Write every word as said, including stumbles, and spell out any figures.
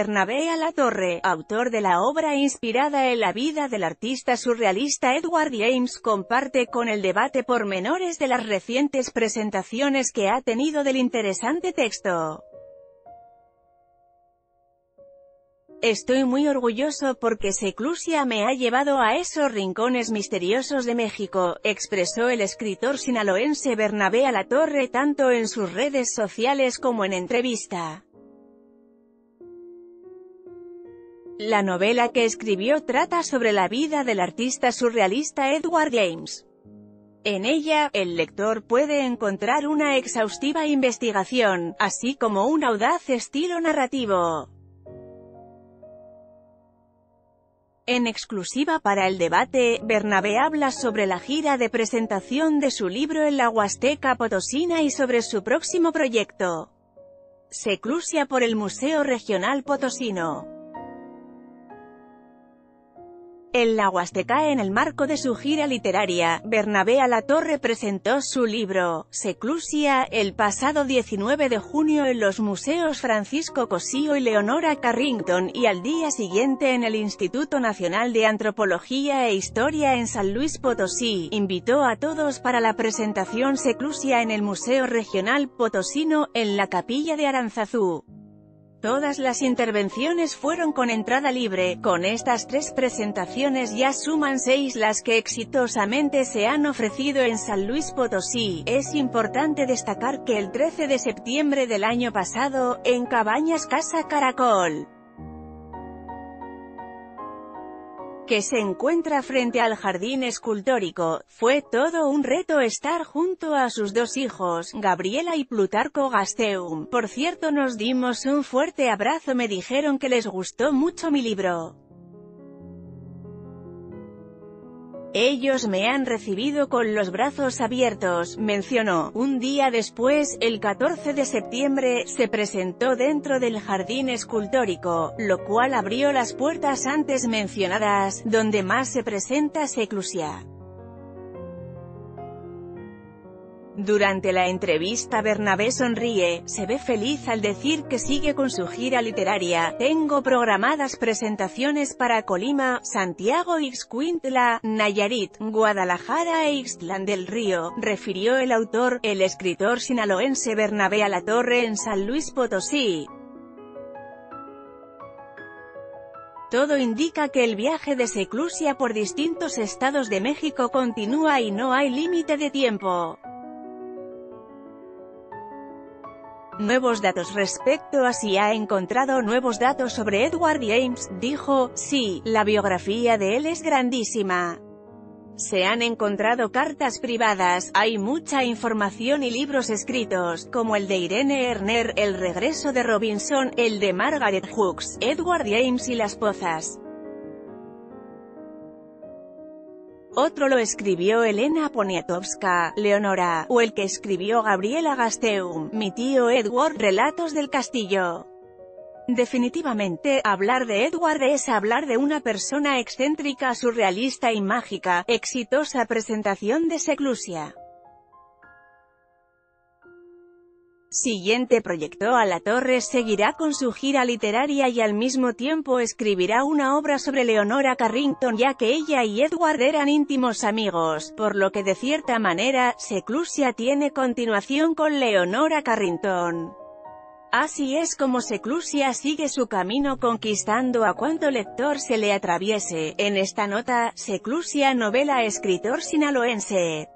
Bernabé Alatorre, autor de la obra inspirada en la vida del artista surrealista Edward James, comparte con El Debate pormenores de las recientes presentaciones que ha tenido del interesante texto. Estoy muy orgulloso porque Seclusia me ha llevado a esos rincones misteriosos de México, expresó el escritor sinaloense Bernabé Alatorre tanto en sus redes sociales como en entrevista. La novela que escribió trata sobre la vida del artista surrealista Edward James. En ella, el lector puede encontrar una exhaustiva investigación, así como un audaz estilo narrativo. En exclusiva para El Debate, Bernabé habla sobre la gira de presentación de su libro en la Huasteca Potosina y sobre su próximo proyecto, Seclusia, por el Museo Regional Potosino. En la Huasteca, en el marco de su gira literaria, Bernabé Alatorre presentó su libro, Seclusia, el pasado diecinueve de junio en los museos Francisco Cosío y Leonora Carrington, y al día siguiente en el Instituto Nacional de Antropología e Historia en San Luis Potosí, invitó a todos para la presentación Seclusia en el Museo Regional Potosino, en la Capilla de Aranzazú. Todas las intervenciones fueron con entrada libre. Con estas tres presentaciones ya suman seis las que exitosamente se han ofrecido en San Luis Potosí. Es importante destacar que el trece de septiembre del año pasado, en Cabañas Casa Caracol, que se encuentra frente al jardín escultórico, fue todo un reto estar junto a sus dos hijos, Gabriela y Plutarco Gasteum. Por cierto, nos dimos un fuerte abrazo, me dijeron que les gustó mucho mi libro. Ellos me han recibido con los brazos abiertos, mencionó. Un día después, el catorce de septiembre, se presentó dentro del jardín escultórico, lo cual abrió las puertas antes mencionadas, donde más se presenta Seclusia. Durante la entrevista, Bernabé sonríe, se ve feliz al decir que sigue con su gira literaria. Tengo programadas presentaciones para Colima, Santiago Ixcuintla, Nayarit, Guadalajara e Ixtlán del Río, refirió el autor. El escritor sinaloense Bernabé Alatorre en San Luis Potosí. Todo indica que el viaje de Seclusia por distintos estados de México continúa y no hay límite de tiempo. Nuevos datos respecto a si ha encontrado nuevos datos sobre Edward James, dijo. Sí, la biografía de él es grandísima. Se han encontrado cartas privadas, hay mucha información y libros escritos, como el de Irene Herner, El regreso de Robinson, el de Margaret Hooks, Edward James y las pozas. Otro lo escribió Elena Poniatowska, Leonora, o el que escribió Gabriela Gastélum, Mi tío Edward, Relatos del Castillo. Definitivamente, hablar de Edward es hablar de una persona excéntrica, surrealista y mágica. Exitosa presentación de Seclusia. Siguiente proyecto. Alatorre seguirá con su gira literaria y al mismo tiempo escribirá una obra sobre Leonora Carrington, ya que ella y Edward eran íntimos amigos, por lo que de cierta manera, Seclusia tiene continuación con Leonora Carrington. Así es como Seclusia sigue su camino, conquistando a cuanto lector se le atraviese. En esta nota, Seclusia, novela, escritor sinaloense.